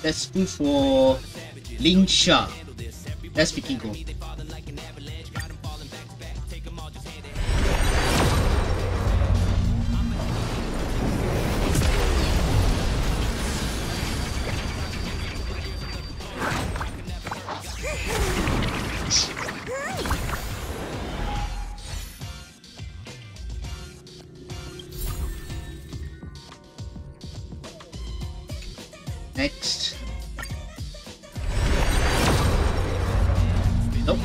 Let's go for Lingsha. Let's freaking go. Next. Nope.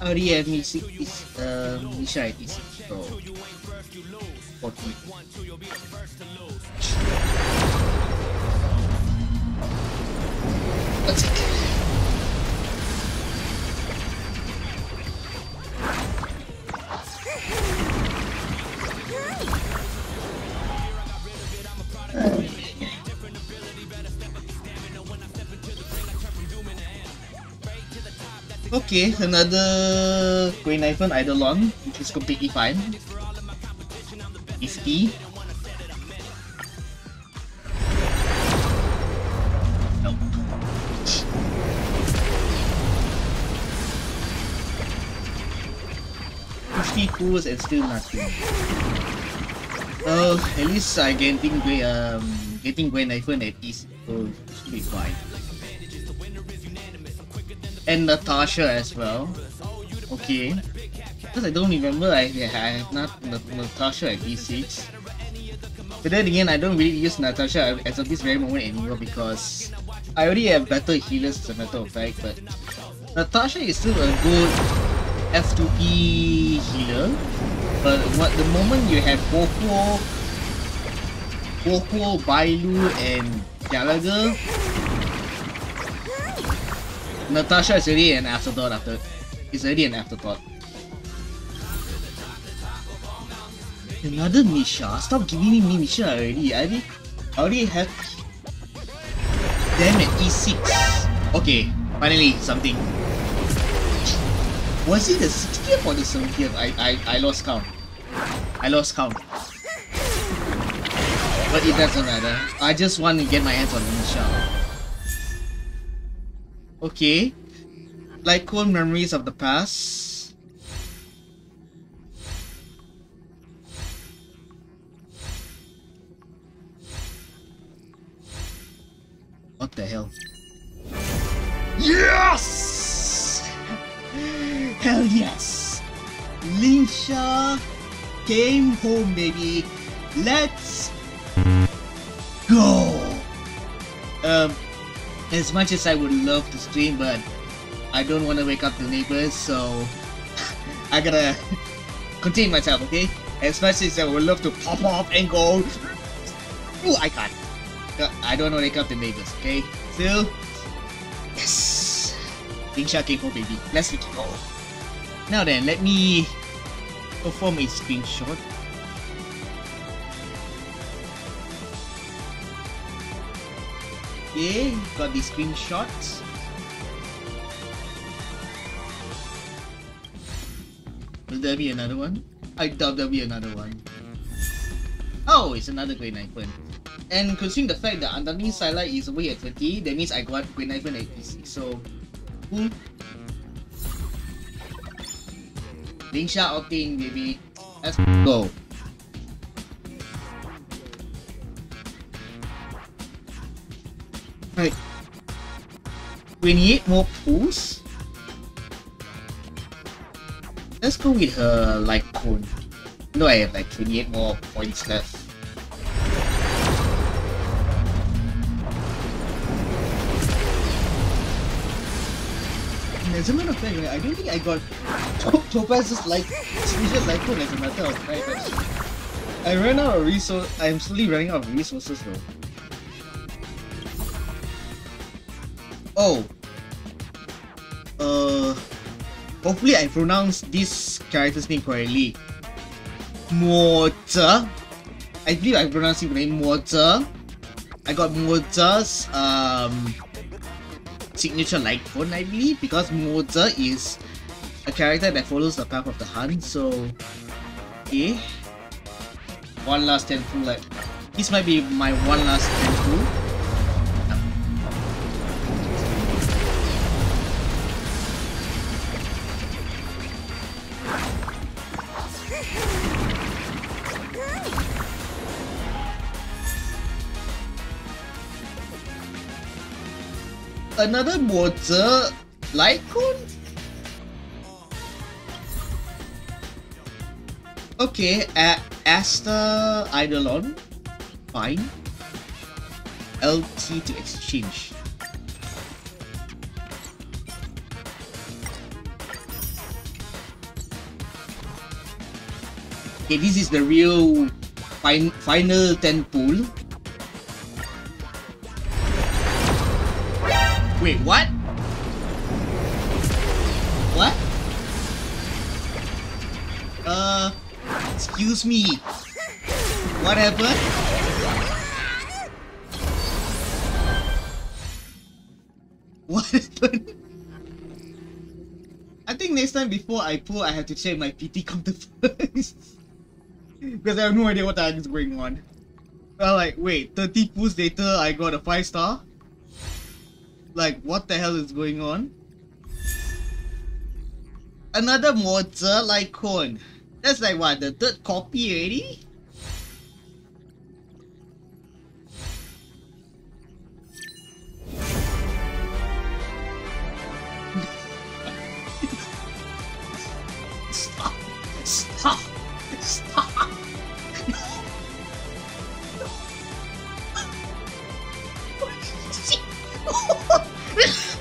I already have music is Misha right is so 40. Let's go. Okay, another Grey Knifen Eidolon, which is completely fine. 50. Nope. $50 and still nothing. At least I getting Grey Knifen at least, so should be fine. And Natasha as well. Okay. Because I don't remember I have not Natasha at D6. But then again, I don't really use Natasha as of this very moment anymore because I already have better healers as a matter of fact, but Natasha is still a good F2P healer. But what the moment you have Bokuo, Bailu and Gallagher, Natasha is already an afterthought Another Misha? Stop giving me Misha already. I already have them at E6. Okay, finally something. Was it the 60th or the 70th? I lost count. But it doesn't matter. I just want to get my hands on Misha. Okay, Light Cone memories of the past. What the hell? Yes! Hell yes! Lingsha came home, baby. Let's go. As much as I would love to stream, but I don't want to wake up the neighbors, so I gotta contain myself, okay? As much as I would love to pop off and go, ooh, I can't. I don't want to wake up the neighbors, okay? Still, yes! Lingsha came home, baby. Let's freaking go. Now then, let me perform a screenshot. Okay, got the screenshots. Will there be another one? I doubt there'll be another one. Oh, it's another Grey Knifen. And considering the fact that Anthony Sila is away at 20, that means I got Grey Knifen at 86. So, boom. Lingsha outing, baby. Let's go. Right. We need more pools. Let's go with her Light Cone. No, I have like 28 more points left. Let's As a matter of fact, right, I don't think I got Topaz's like special Light Cone as a matter of fact actually. I ran out of resources. I'm slowly running out of resources though. Oh. Hopefully I pronounce this character's name correctly. Mota. I believe I pronounced it correctly. Mota. I got Mota's signature Light Cone, I believe, because Mota is a character that follows the path of the Hun. So, okay. One last handful. Like this might be my one last handful. Another water Light Cone? Okay, Aster Eidolon. Fine. LT to exchange. Okay, this is the real final 10 pool. Wait, what? What? Excuse me. What happened? What happened? I think next time before I pull, I have to check my PT counter first. Because I have no idea what the heck is going on. Well, like, wait, 30 pulls later, I got a 5-star? Like, what the hell is going on? Another Mota Light Cone. That's like what, the third copy already? Stop! Stop! Stop!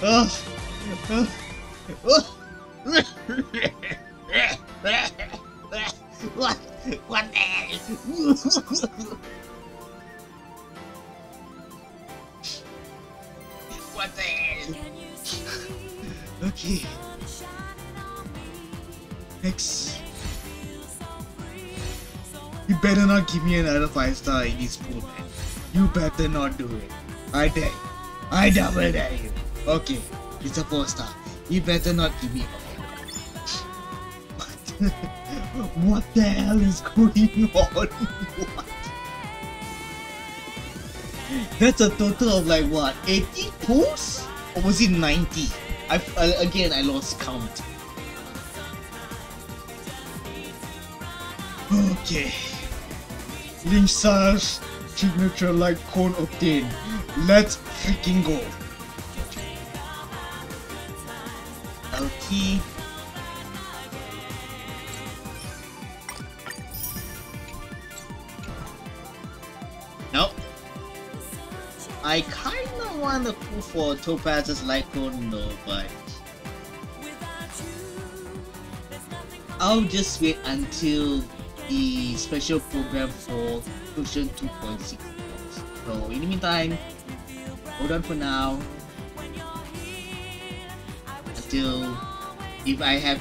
first? What the hell? What the hell? Okay. Next. You better not give me another 5-star in this pool, man. You better not do it. I dare you. I double dare you. Okay. It's a 4-star. You better not give me one. What the hell is going on? What? That's a total of like what? 80 pulls? Or was it 90? Again, I lost count. Okay. Lingsha's signature Light Cone obtained. Let's freaking go. LT. Nope. I kinda wanna pull for Topaz's Light Cone though, but I'll just wait until the special program for version 2.6. So in the meantime, hold on for now. Until if I have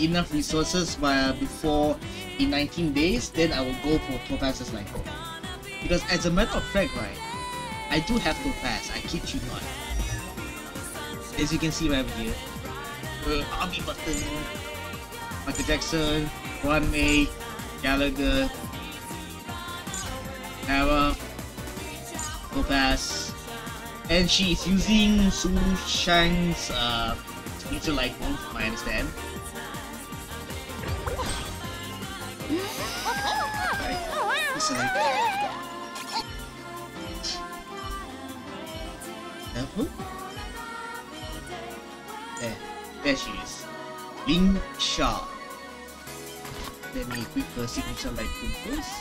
enough resources before in 19 days, then I will go for Topaz's Light Cone. Because as a matter of fact, right, I do have Topaz. I kid you not. As you can see right here, Army Button, Michael Jackson, Guan Mei, Gallagher, Emma, GoPass, and she is using Su Shang's Future light bulb, from what I understand. Right. Listen like that. There she is. Lingsha. Let me equip her signature light bulb first.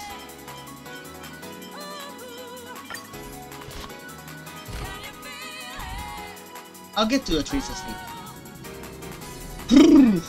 I'll get to her traces later.